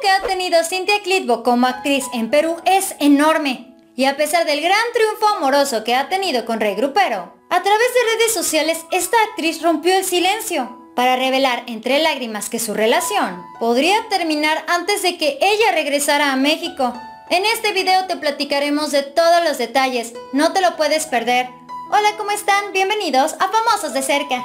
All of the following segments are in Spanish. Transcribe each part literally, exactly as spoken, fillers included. que ha tenido Cynthia Klitbo como actriz en Perú es enorme, y a pesar del gran triunfo amoroso que ha tenido con Rey Grupero, a través de redes sociales esta actriz rompió el silencio para revelar entre lágrimas que su relación podría terminar antes de que ella regresara a México. En este video te platicaremos de todos los detalles, no te lo puedes perder. Hola, ¿cómo están? Bienvenidos a Famosos de Cerca.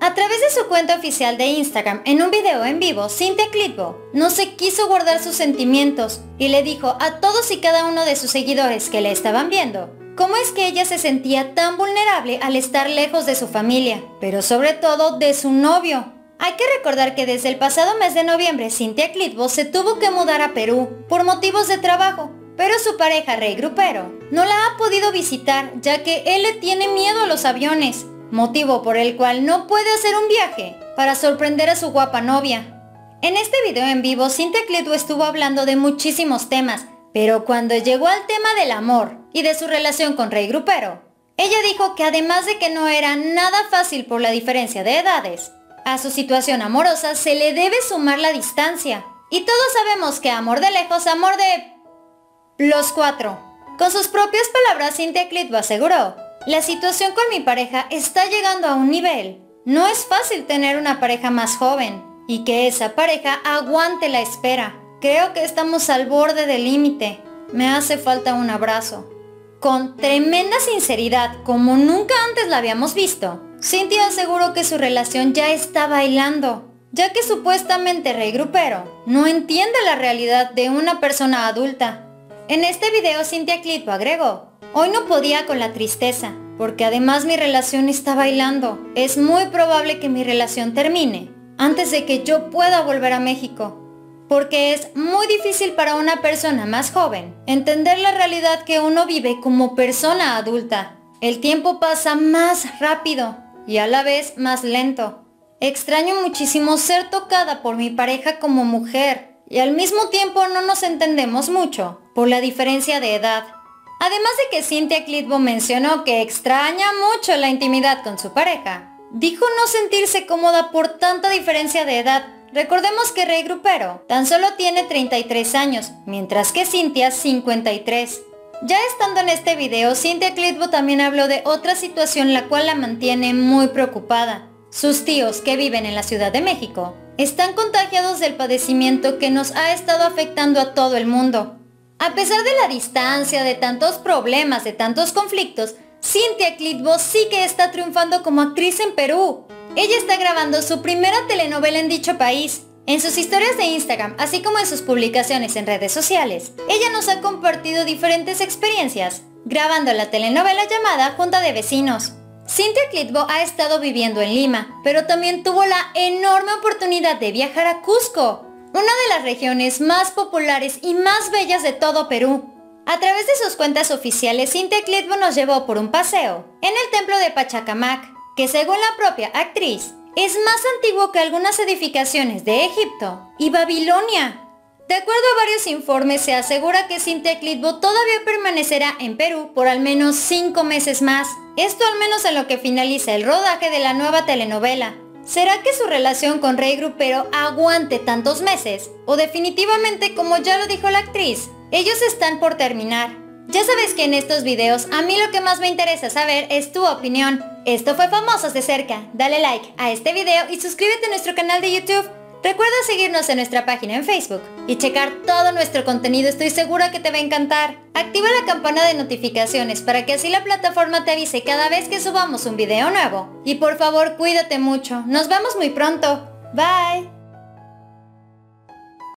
A través de su cuenta oficial de Instagram, en un video en vivo, Cynthia Klitbo no se quiso guardar sus sentimientos y le dijo a todos y cada uno de sus seguidores que le estaban viendo cómo es que ella se sentía tan vulnerable al estar lejos de su familia, pero sobre todo de su novio. Hay que recordar que desde el pasado mes de noviembre, Cynthia Klitbo se tuvo que mudar a Perú por motivos de trabajo, pero su pareja Rey Grupero no la ha podido visitar ya que él le tiene miedo a los aviones, motivo por el cual no puede hacer un viaje para sorprender a su guapa novia. En este video en vivo, Cynthia Klitbo estuvo hablando de muchísimos temas, pero cuando llegó al tema del amor y de su relación con Rey Grupero, ella dijo que además de que no era nada fácil por la diferencia de edades, a su situación amorosa se le debe sumar la distancia. Y todos sabemos que amor de lejos, amor de... los cuatro. Con sus propias palabras, Cynthia Klitbo aseguró: la situación con mi pareja está llegando a un nivel. No es fácil tener una pareja más joven y que esa pareja aguante la espera. Creo que estamos al borde del límite. Me hace falta un abrazo. Con tremenda sinceridad, como nunca antes la habíamos visto, Cynthia aseguró que su relación ya está bailando, ya que supuestamente Rey Grupero no entiende la realidad de una persona adulta. En este video, Cynthia Klitbo agregó: hoy no podía con la tristeza, porque además mi relación está bailando. Es muy probable que mi relación termine antes de que yo pueda volver a México, porque es muy difícil para una persona más joven entender la realidad que uno vive como persona adulta. El tiempo pasa más rápido y a la vez más lento. Extraño muchísimo ser tocada por mi pareja como mujer, y al mismo tiempo no nos entendemos mucho por la diferencia de edad. Además de que Cynthia Klitbo mencionó que extraña mucho la intimidad con su pareja, dijo no sentirse cómoda por tanta diferencia de edad. Recordemos que Rey Grupero tan solo tiene treinta y tres años, mientras que Cynthia cincuenta y tres. Ya estando en este video, Cynthia Klitbo también habló de otra situación la cual la mantiene muy preocupada. Sus tíos, que viven en la Ciudad de México, están contagiados del padecimiento que nos ha estado afectando a todo el mundo. A pesar de la distancia, de tantos problemas, de tantos conflictos, Cynthia Klitbo sí que está triunfando como actriz en Perú. Ella está grabando su primera telenovela en dicho país. En sus historias de Instagram, así como en sus publicaciones en redes sociales, ella nos ha compartido diferentes experiencias grabando la telenovela llamada Junta de Vecinos. Cynthia Klitbo ha estado viviendo en Lima, pero también tuvo la enorme oportunidad de viajar a Cusco, una de las regiones más populares y más bellas de todo Perú. A través de sus cuentas oficiales, Cynthia Klitbo nos llevó por un paseo en el templo de Pachacamac, que según la propia actriz, es más antiguo que algunas edificaciones de Egipto y Babilonia. De acuerdo a varios informes, se asegura que Cynthia Klitbo todavía permanecerá en Perú por al menos cinco meses más. Esto al menos en lo que finaliza el rodaje de la nueva telenovela. ¿Será que su relación con Rey Grupero aguante tantos meses? O definitivamente, como ya lo dijo la actriz, ellos están por terminar. Ya sabes que en estos videos a mí lo que más me interesa saber es tu opinión. Esto fue Famosos de Cerca. Dale like a este video y suscríbete a nuestro canal de YouTube. Recuerda seguirnos en nuestra página en Facebook y checar todo nuestro contenido, estoy segura que te va a encantar. Activa la campana de notificaciones para que así la plataforma te avise cada vez que subamos un video nuevo. Y por favor, cuídate mucho. Nos vemos muy pronto. Bye.